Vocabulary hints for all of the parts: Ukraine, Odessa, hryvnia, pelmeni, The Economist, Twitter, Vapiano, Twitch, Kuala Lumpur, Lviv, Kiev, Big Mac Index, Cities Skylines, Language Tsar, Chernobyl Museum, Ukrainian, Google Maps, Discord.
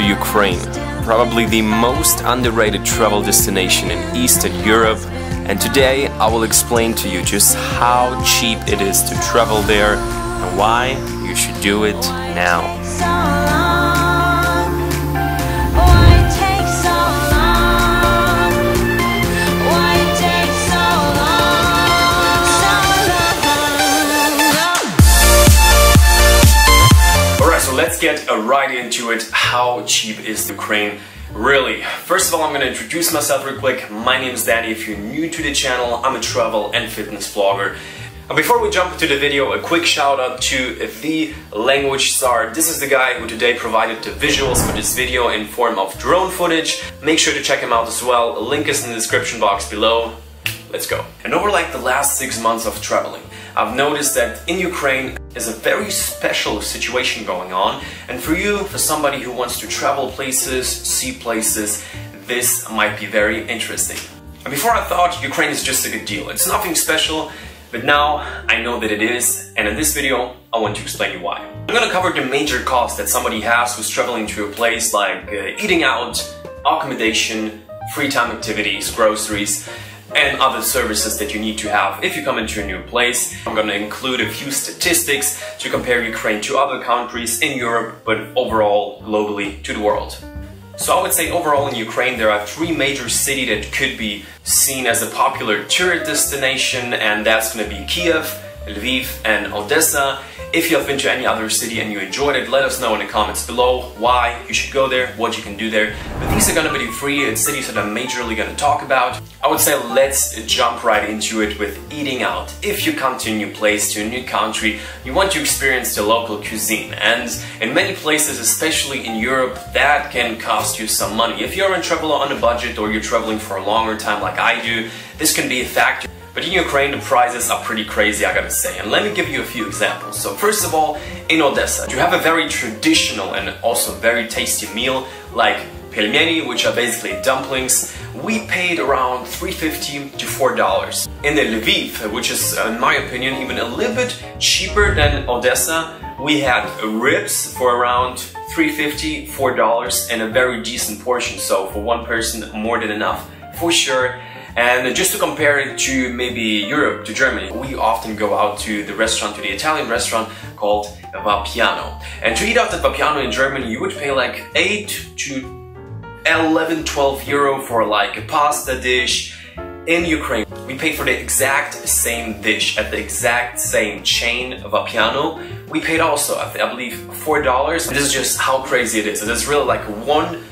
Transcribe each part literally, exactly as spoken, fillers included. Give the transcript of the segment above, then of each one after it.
to Ukraine, probably the most underrated travel destination in Eastern Europe, and today I will explain to you just how cheap it is to travel there and why you should do it now. Let's get right into it. How cheap is Ukraine really? First of all, I'm going to introduce myself real quick. My name is Danny. If you're new to the channel, I'm a travel and fitness vlogger. And before we jump into the video, a quick shout out to the Language Tsar. This is the guy who today provided the visuals for this video in form of drone footage. Make sure to check him out as well. A link is in the description box below. Let's go. And over like the last six months of traveling, I've noticed that in Ukraine is a very special situation going on, and for you, for somebody who wants to travel places, see places, this might be very interesting. And before I thought Ukraine is just a good deal, it's nothing special, but now I know that it is, and in this video I want to explain you why. I'm gonna cover the major costs that somebody has who's traveling to a place, like uh, eating out, accommodation, free time activities, groceries, and other services that you need to have if you come into a new place. I'm gonna include a few statistics to compare Ukraine to other countries in Europe, but overall, globally, to the world. So I would say overall in Ukraine there are three major cities that could be seen as a popular tourist destination, and that's gonna be Kiev, Lviv and Odessa. If you have been to any other city and you enjoyed it, let us know in the comments below why you should go there, what you can do there. But these are gonna be the three cities that I'm majorly gonna talk about. I would say let's jump right into it with eating out. If you come to a new place, to a new country, you want to experience the local cuisine. And in many places, especially in Europe, that can cost you some money. If you're a traveler on a budget or you're traveling for a longer time like I do, this can be a factor. But in Ukraine, the prices are pretty crazy, I gotta say. And let me give you a few examples. So first of all, in Odessa, you have a very traditional and also very tasty meal like pelmeni, which are basically dumplings. We paid around three fifty to four dollars. In Lviv, which is, in my opinion, even a little bit cheaper than Odessa, we had ribs for around three fifty, four dollars, and a very decent portion. So for one person, more than enough, for sure. And just to compare it to maybe Europe, to Germany, we often go out to the restaurant, to the Italian restaurant called Vapiano. And to eat out at Vapiano in Germany, you would pay like eight to eleven, twelve euro for like a pasta dish. In Ukraine, we pay for the exact same dish at the exact same chain, Vapiano. We paid also, I believe, four dollars. And this is just how crazy it is. It is really like one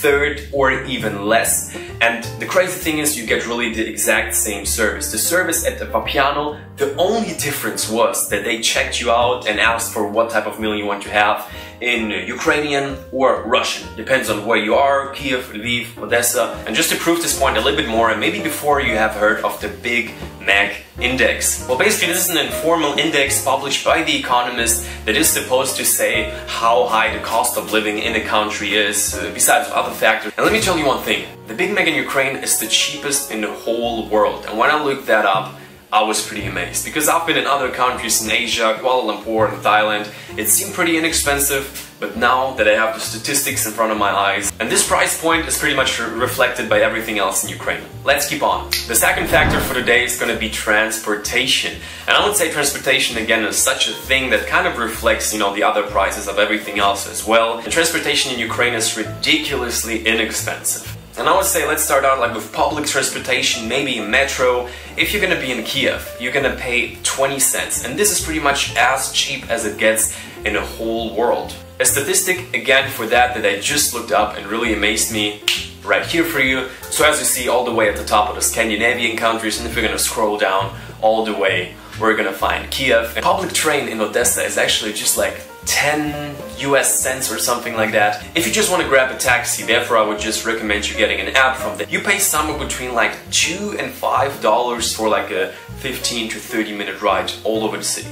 third or even less. And the crazy thing is you get really the exact same service. The service at the Vapiano, the only difference was that they checked you out and asked for what type of meal you want to have in Ukrainian or Russian. Depends on where you are, Kiev, Lviv, Odessa. And just to prove this point a little bit more, and maybe before you have heard of the Big Mac Index. Well, basically this is an informal index published by The Economist that is supposed to say how high the cost of living in a country is, uh, besides other factors. And let me tell you one thing, the Big Mac in Ukraine is the cheapest in the whole world. And when I looked that up, I was pretty amazed, because I've been in other countries in Asia, Kuala Lumpur and Thailand, it seemed pretty inexpensive, but now that I have the statistics in front of my eyes, and this price point is pretty much re reflected by everything else in Ukraine. Let's keep on. The second factor for today is going to be transportation. And I would say transportation again is such a thing that kind of reflects, you know, the other prices of everything else as well. And transportation in Ukraine is ridiculously inexpensive. And I would say let's start out like with public transportation, maybe metro. If you're gonna be in Kiev, you're gonna pay twenty cents. And this is pretty much as cheap as it gets in the whole world. A statistic again for that that I just looked up and really amazed me, right here for you. So as you see, all the way at the top of the Scandinavian countries, and if you're gonna scroll down all the way, we're gonna find Kiev. And public train in Odessa is actually just like ten U S cents or something like that. If you just want to grab a taxi, therefore I would just recommend you getting an app from that. You pay somewhere between like two and five dollars for like a fifteen to thirty minute ride all over the city.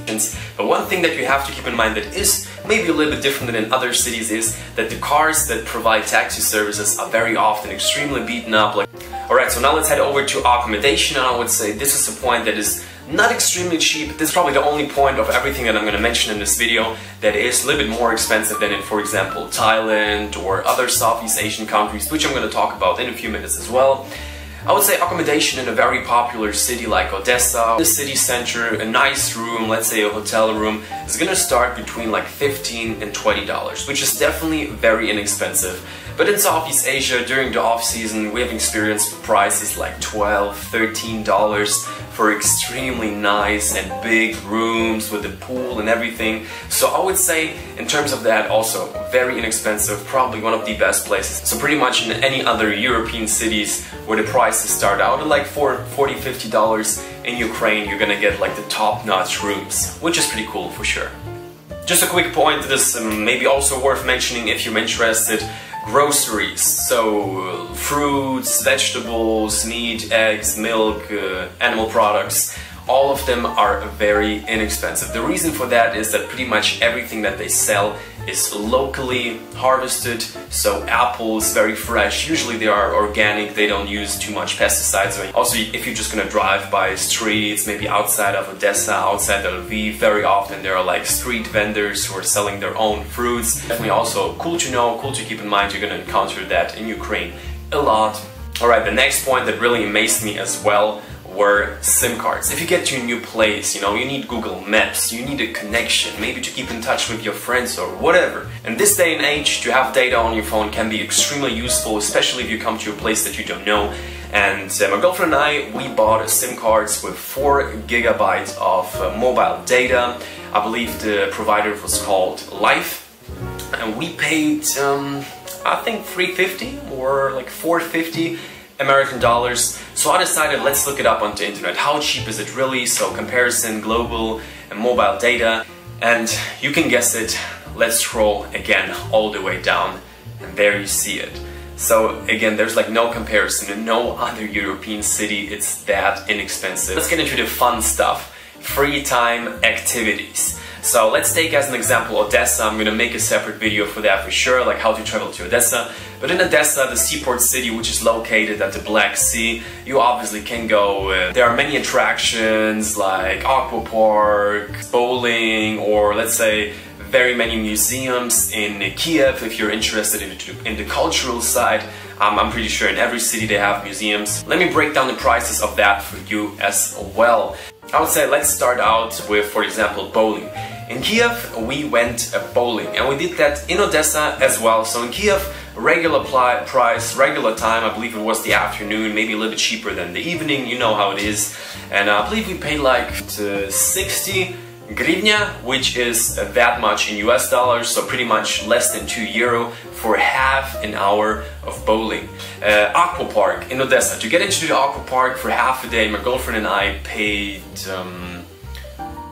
But one thing that you have to keep in mind that is maybe a little bit different than in other cities is that the cars that provide taxi services are very often extremely beaten up. Like, alright, so now let's head over to accommodation, and I would say this is a point that is Not extremely cheap. This is probably the only point of everything that I'm going to mention in this video that is a little bit more expensive than in, for example, Thailand or other Southeast Asian countries, which I'm going to talk about in a few minutes as well. I would say accommodation in a very popular city like Odessa, the city center, a nice room, let's say a hotel room, is gonna start between like fifteen and twenty dollars, which is definitely very inexpensive. But in Southeast Asia, during the off-season, we have experienced prices like twelve, thirteen dollars for extremely nice and big rooms with a pool and everything. So I would say, in terms of that, also very inexpensive, probably one of the best places. So pretty much in any other European cities where the price start out at like forty, fifty dollars. In Ukraine, you're gonna get like the top-notch rooms, which is pretty cool for sure. Just a quick point that is maybe also worth mentioning if you're interested. Groceries, so fruits, vegetables, meat, eggs, milk, uh, animal products, all of them are very inexpensive. The reason for that is that pretty much everything that they sell is locally harvested, so apples, very fresh, usually they are organic, they don't use too much pesticides. Also, if you're just gonna drive by streets, maybe outside of Odessa, outside of Lviv, very often there are like street vendors who are selling their own fruits. Definitely also cool to know, cool to keep in mind, you're gonna encounter that in Ukraine a lot. Alright, the next point that really amazed me as well were SIM cards. If you get to a new place, you know, you need Google Maps, you need a connection, maybe to keep in touch with your friends or whatever. In this day and age, to have data on your phone can be extremely useful, especially if you come to a place that you don't know. And uh, my girlfriend and I, we bought SIM cards with four gigabytes of uh, mobile data. I believe the provider was called Life. And we paid, um, I think, three fifty or like four fifty. American dollars. So I decided, let's look it up on the internet. How cheap is it really? So comparison, global and mobile data. And you can guess it. Let's scroll again all the way down. And there you see it. So again, there's like no comparison in no other European city. It's that inexpensive. Let's get into the fun stuff. Free time activities. So let's take as an example Odessa. I'm gonna make a separate video for that for sure, like how to travel to Odessa. But in Odessa, the seaport city, which is located at the Black Sea, you obviously can go. Uh, there are many attractions like aqua park, bowling, or let's say very many museums in Kiev if you're interested in the, in the cultural side. Um, I'm pretty sure in every city they have museums. Let me break down the prices of that for you as well. I would say let's start out with, for example, bowling. In Kiev, we went bowling, and we did that in Odessa as well. So in Kiev, regular price, regular time, I believe it was the afternoon, maybe a little bit cheaper than the evening, you know how it is. And I believe we paid like sixty hryvnia, which is that much in U S dollars, so pretty much less than two euro for half an hour of bowling. Uh, aqua park in Odessa. To get into the aqua park for half a day, my girlfriend and I paid um,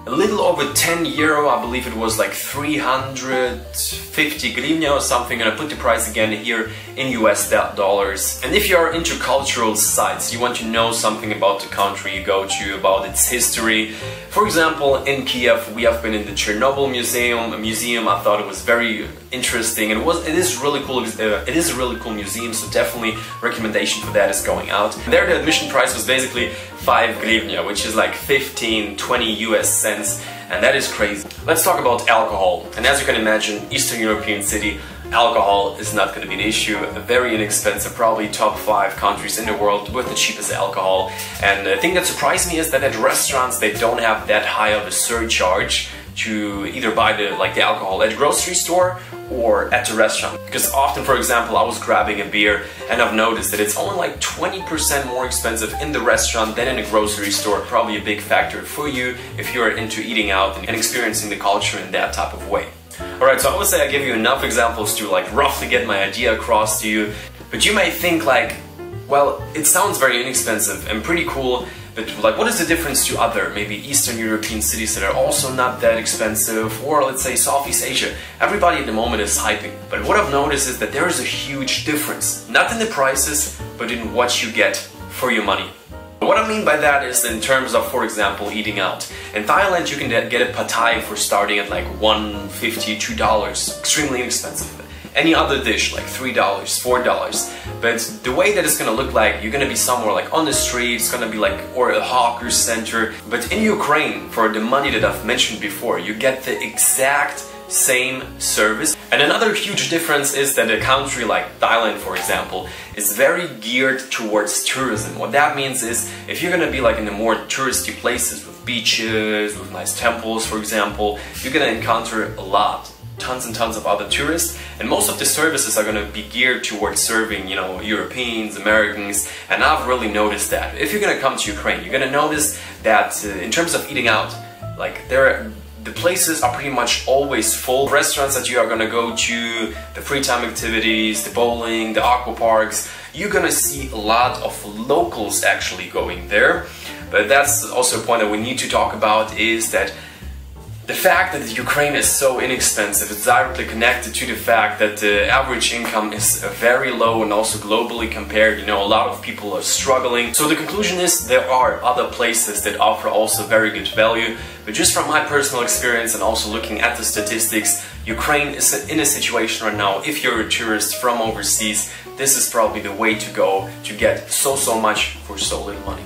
a little over ten euro. I believe it was like three hundred fifty hryvnia or something, and I put the price again here in U S dollars. And if you are into cultural sites, you want to know something about the country you go to, about its history. For example, in Kiev, we have been in the Chernobyl Museum. A museum, I thought it was very interesting, and it was it is really cool. Uh, it is a really cool museum, so definitely recommendation for that is going out. There, the admission price was basically five hryvnia, which is like fifteen, twenty U S cents, and that is crazy. Let's talk about alcohol. And as you can imagine, Eastern European city, alcohol is not going to be an issue. Very inexpensive, probably top five countries in the world with the cheapest alcohol. And the thing that surprised me is that at restaurants they don't have that high of a surcharge to either buy the like the alcohol at a grocery store or at the restaurant. Because often, for example, I was grabbing a beer and I've noticed that it's only like twenty percent more expensive in the restaurant than in a grocery store. Probably a big factor for you if you're into eating out and experiencing the culture in that type of way. Alright, so I would say I give you enough examples to like roughly get my idea across to you. But you may think like, well, it sounds very inexpensive and pretty cool, but like what is the difference to other maybe Eastern European cities that are also not that expensive, or let's say Southeast Asia? Everybody at the moment is hyping, but what I've noticed is that there is a huge difference, not in the prices, but in what you get for your money. What I mean by that is in terms of, for example, eating out. In Thailand, you can get a pad thai for starting at like one fifty, two dollars, extremely inexpensive. any other dish, like three dollars, four dollars. But the way that it's gonna look like, you're gonna be somewhere like on the street, it's gonna be like, or a hawker center. But in Ukraine, for the money that I've mentioned before, you get the exact same service. And another huge difference is that a country like Thailand, for example, is very geared towards tourism. What that means is, if you're gonna be like in the more touristy places with beaches, with nice temples, for example, you're gonna encounter a lot, tons and tons of other tourists, and most of the services are gonna be geared towards serving, you know, Europeans, Americans, and I've really noticed that. If you're gonna come to Ukraine, you're gonna notice that uh, in terms of eating out, like there are the places are pretty much always full. Restaurants that you are gonna go to, the free time activities, the bowling, the aqua parks, you're gonna see a lot of locals actually going there. But that's also a point that we need to talk about, is that the fact that Ukraine is so inexpensive is directly connected to the fact that the average income is very low, and also globally compared, you know, a lot of people are struggling. So the conclusion is there are other places that offer also very good value. But just from my personal experience and also looking at the statistics, Ukraine is in a situation right now, if you're a tourist from overseas, this is probably the way to go to get so, so much for so little money.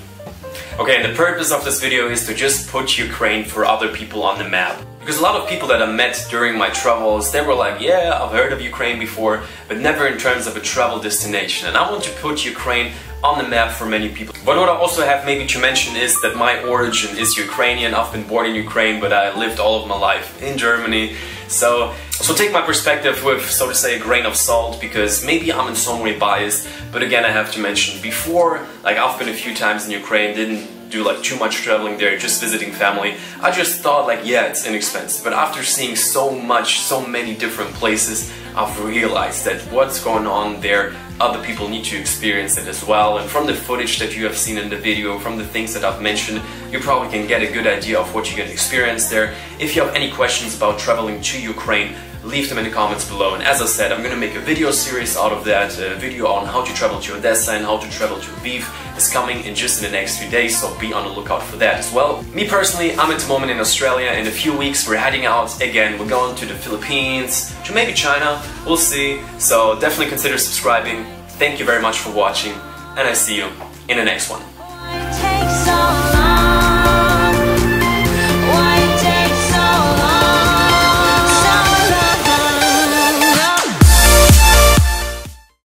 Okay, and the purpose of this video is to just put Ukraine for other people on the map. Because a lot of people that I met during my travels, they were like, yeah, I've heard of Ukraine before, but never in terms of a travel destination. And I want to put Ukraine on the map for many people. But what I also have maybe to mention is that my origin is Ukrainian. I've been born in Ukraine, but I lived all of my life in Germany. So, so take my perspective with, so to say, a grain of salt, because maybe I'm in some way biased. But again, I have to mention before, like I've been a few times in Ukraine, didn't do like too much traveling there, just visiting family. I just thought like, yeah, it's inexpensive. But after seeing so much, so many different places, I've realized that what's going on there, other people need to experience it as well. And from the footage that you have seen in the video, from the things that I've mentioned, you probably can get a good idea of what you can experience there. If you have any questions about traveling to Ukraine, leave them in the comments below. And as I said, I'm gonna make a video series out of that, a video on how to travel to Odessa and how to travel to Lviv is coming in just in the next few days, so be on the lookout for that as well. Me personally, I'm at the moment in Australia. In a few weeks, we're heading out again. We're going to the Philippines, to maybe China, we'll see. So definitely consider subscribing. Thank you very much for watching, and I see you in the next one.